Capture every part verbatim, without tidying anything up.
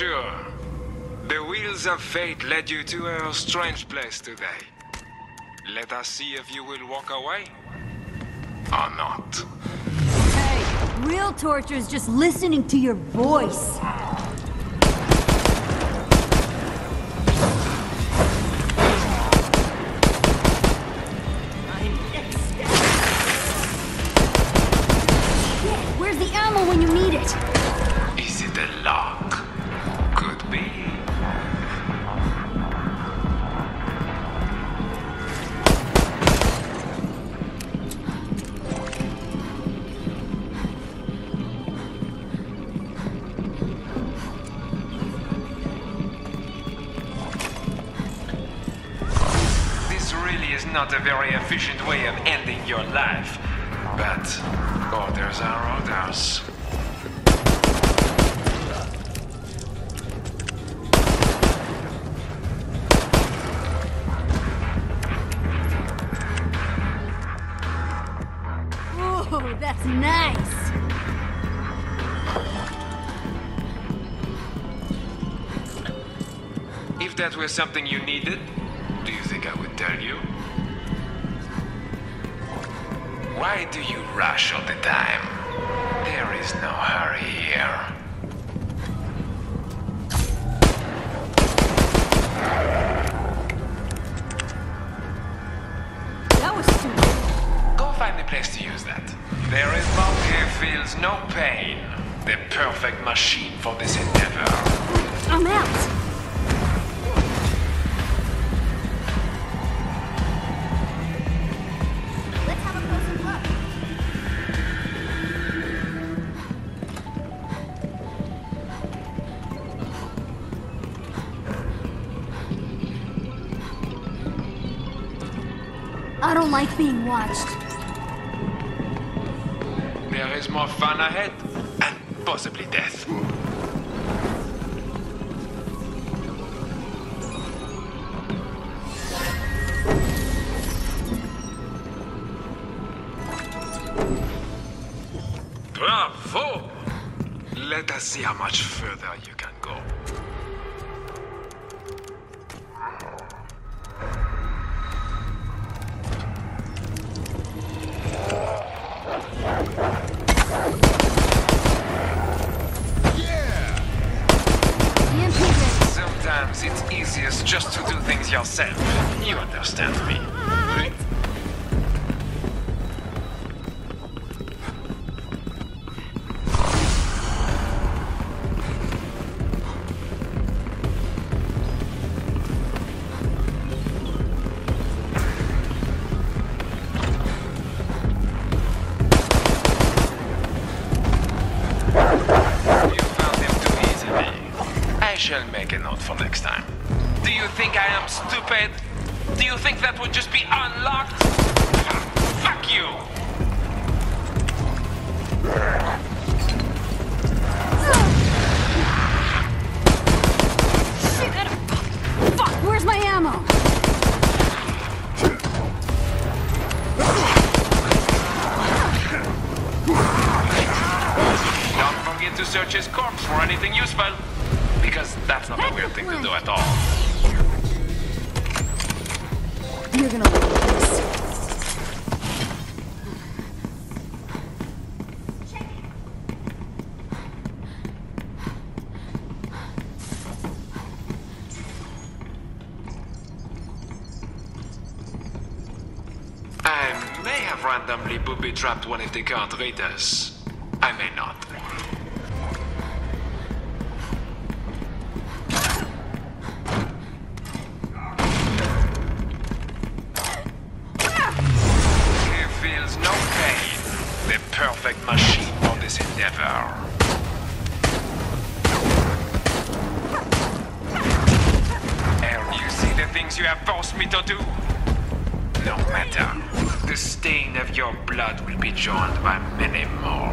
sure. The wheels of fate led you to a strange place today. Let us see if you will walk away or not. Hey, real torture is just listening to your voice. Not a very efficient way of ending your life, but orders are orders. Ooh, that's nice! If that were something you needed, do you think I would tell you? Why do you rush all the time? There is no hurry here. That was stupid. Go find a place to use that. There is one who feels no pain. The perfect machine for this endeavor. I'm out. I don't like being watched. There is more fun ahead, and possibly death. Bravo! Let us see how much further you can go. It's easiest just to do things yourself. You understand me. What? Shall make a note for next time. Do you think I am stupid? Do you think that would just be unlocked? Fuck you! Shit, I don't... Fuck, where's my ammo? Don't forget to search his corpse for anything useful. Because that's not a weird thing to do at all. You're gonna love this. Check it. I may have randomly booby-trapped one if they can't read us. I may not. Perfect machine for this endeavor. And you see the things you have forced me to do? No matter. The stain of your blood will be joined by many more.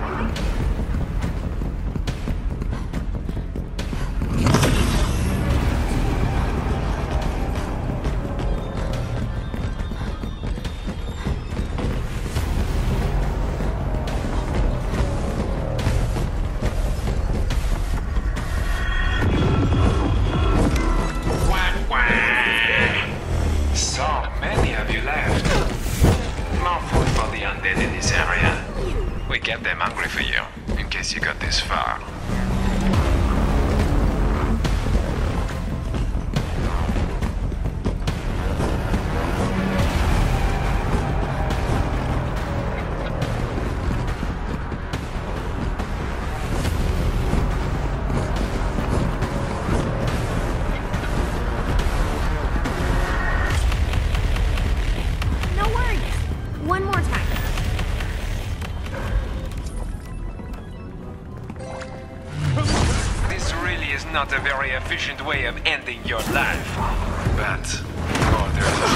I'm hungry for you, in case you got this far. Not a very efficient way of ending your life, but order the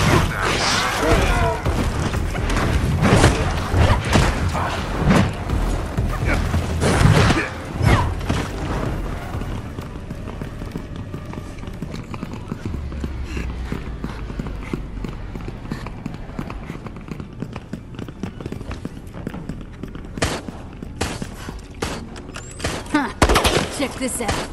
huh. Check this out.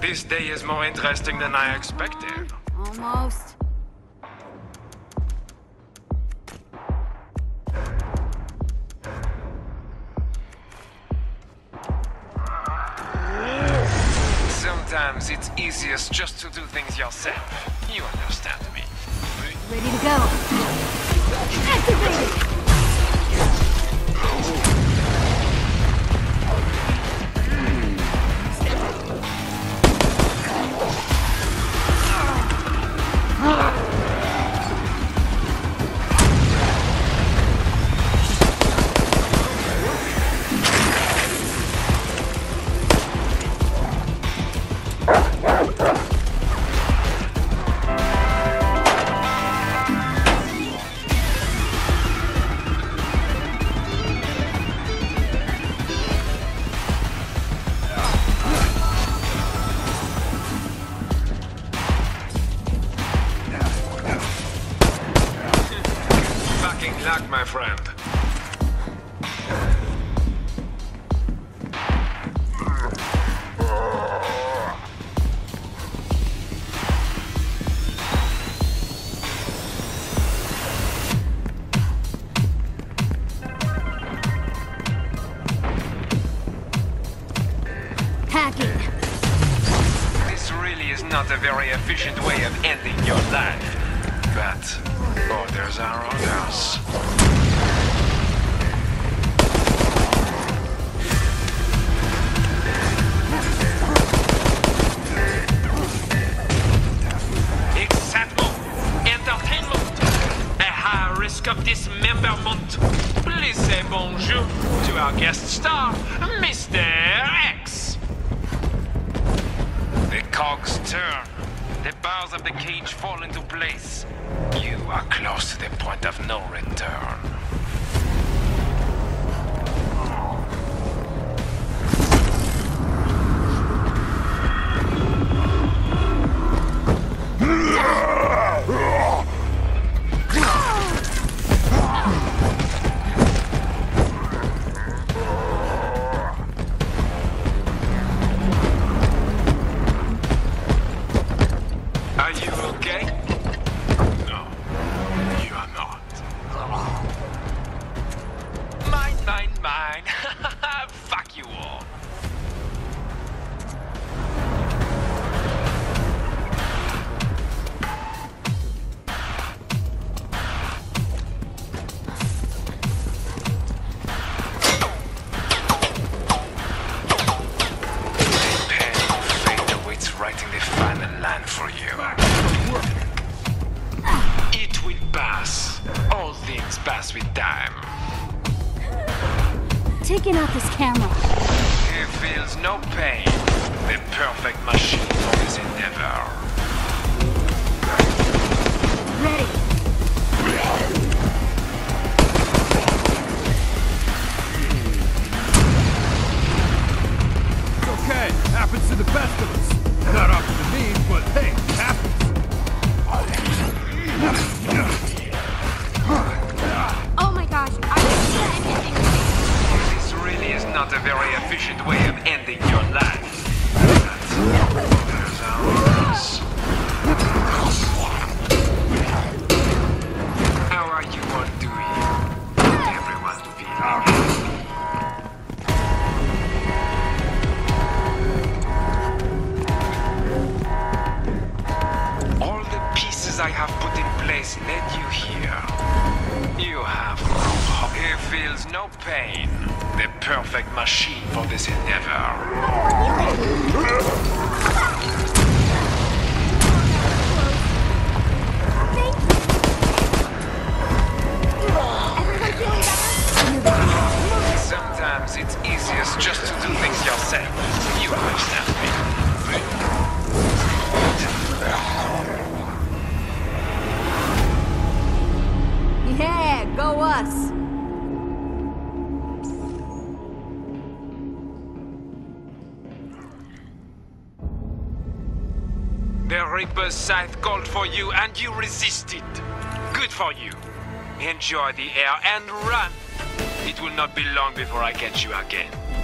This day is more interesting than I expected. Almost. Sometimes it's easiest just to do things yourself. You understand me. Ready to go. Activated! My friend. Hacking. This really is not a very efficient way of ending your life, but orders are orders. Example, entertainment, a high risk of dismemberment. Please say bonjour to our guest star, Mister X. The cogs turn. The bars of the cage fall into place. You are close to the point of no return. Are you okay? No, you are not. Mine, mine, mine. Fuck you all. With time. Taking out this camera. He feels no pain. The perfect machine for his endeavor. Ready. It's okay. Happens to the best of us. Not often to me, but hey, it happens. not a very efficient way of ending your life. How are you all doing? Did everyone feel alright? I have put in place led you here. You have no hope. He feels no pain. The perfect machine for this endeavor. Sometimes it's easiest just to do things yourself. You understand me. Yeah, go us! The Reaper's scythe called for you and you resisted. Good for you. Enjoy the air and run. It will not be long before I catch you again.